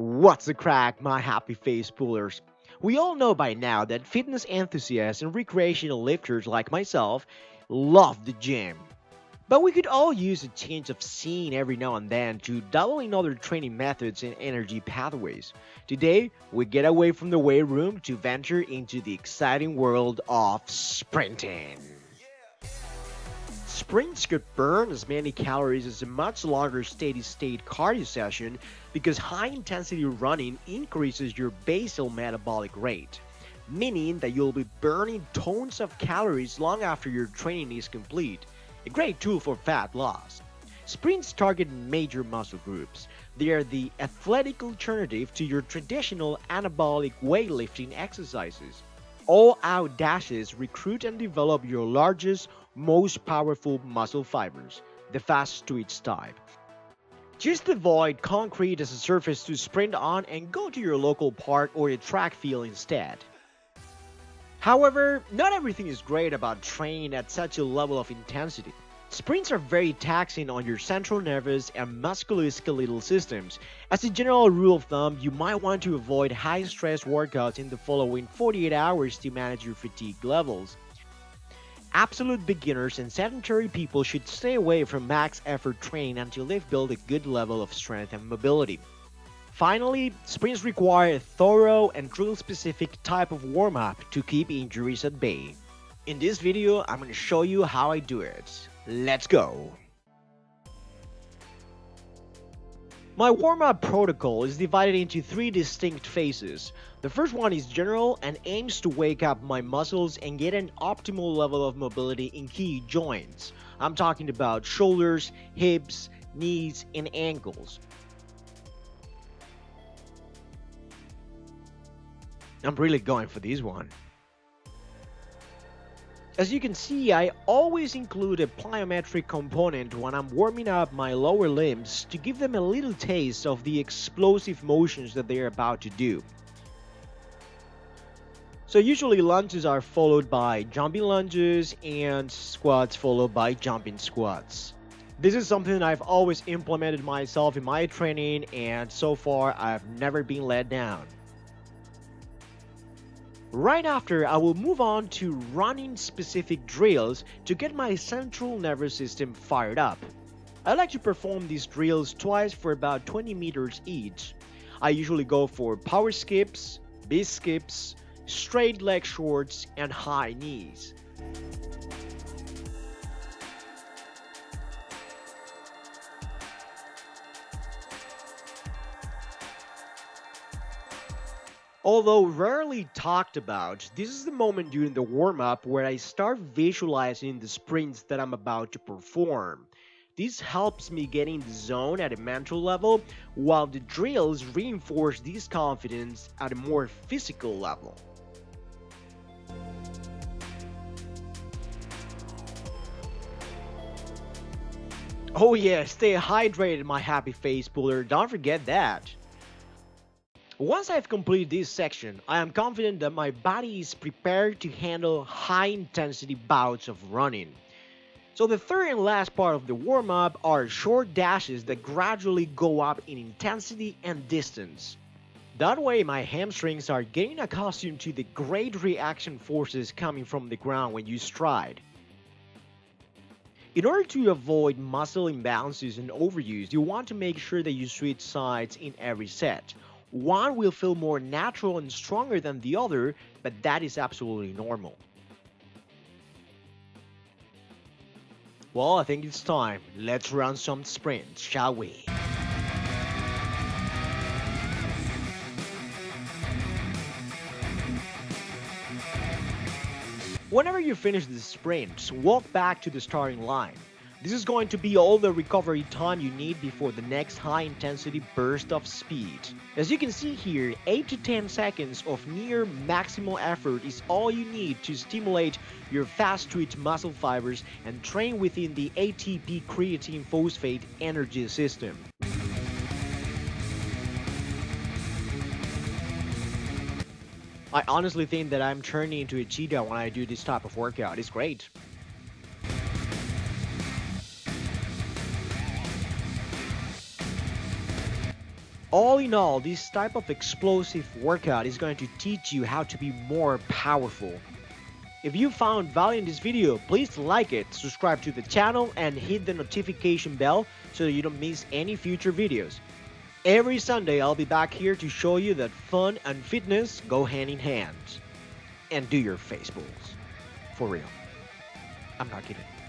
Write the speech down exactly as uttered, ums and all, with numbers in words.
What's the crack, my happy face pullers? We all know by now that fitness enthusiasts and recreational lifters like myself love the gym. But we could all use a change of scene every now and then to dabble in other training methods and energy pathways. Today, we get away from the weight room to venture into the exciting world of sprinting. Sprints could burn as many calories as a much longer steady-state cardio session because high-intensity running increases your basal metabolic rate, meaning that you'll be burning tons of calories long after your training is complete, a great tool for fat loss. Sprints target major muscle groups. They are the athletic alternative to your traditional anabolic weightlifting exercises. All-out dashes recruit and develop your largest, most powerful muscle fibers, the fast twitch type. Just avoid concrete as a surface to sprint on and go to your local park or a track field instead. However, not everything is great about training at such a level of intensity. Sprints are very taxing on your central nervous and musculoskeletal systems. As a general rule of thumb, you might want to avoid high-stress workouts in the following forty-eight hours to manage your fatigue levels. Absolute beginners and sedentary people should stay away from max effort training until they've built a good level of strength and mobility. Finally, sprints require a thorough and drill-specific type of warm-up to keep injuries at bay. In this video, I'm gonna show you how I do it. Let's go! My warm-up protocol is divided into three distinct phases. The first one is general and aims to wake up my muscles and get an optimal level of mobility in key joints. I'm talking about shoulders, hips, knees, and ankles. I'm really going for this one. As you can see, I always include a plyometric component when I'm warming up my lower limbs to give them a little taste of the explosive motions that they're about to do. So usually lunges are followed by jumping lunges and squats followed by jumping squats. This is something I've always implemented myself in my training, and so far I've never been let down. Right after, I will move on to running specific drills to get my central nervous system fired up. I like to perform these drills twice for about twenty meters each. I usually go for power skips, beast skips, straight leg shorts, and high knees. Although rarely talked about, this is the moment during the warm-up where I start visualizing the sprints that I'm about to perform. This helps me get in the zone at a mental level, while the drills reinforce this confidence at a more physical level. Oh yeah, stay hydrated, my happy face puller, don't forget that! Once I've completed this section, I am confident that my body is prepared to handle high-intensity bouts of running. So the third and last part of the warm-up are short dashes that gradually go up in intensity and distance. That way my hamstrings are getting accustomed to the great reaction forces coming from the ground when you stride. In order to avoid muscle imbalances and overuse, you want to make sure that you switch sides in every set. One will feel more natural and stronger than the other, but that is absolutely normal. Well, I think it's time. Let's run some sprints, shall we? Whenever you finish the sprints, walk back to the starting line. This is going to be all the recovery time you need before the next high-intensity burst of speed. As you can see here, eight to ten seconds of near maximal effort is all you need to stimulate your fast-twitch muscle fibers and train within the A T P creatine phosphate energy system. I honestly think that I'm turning into a cheetah when I do this type of workout. It's great. All in all, this type of explosive workout is going to teach you how to be more powerful. If you found value in this video, please like it, subscribe to the channel and hit the notification bell so that you don't miss any future videos. Every Sunday I'll be back here to show you that fun and fitness go hand in hand. And do your face pulls. For real. I'm not kidding.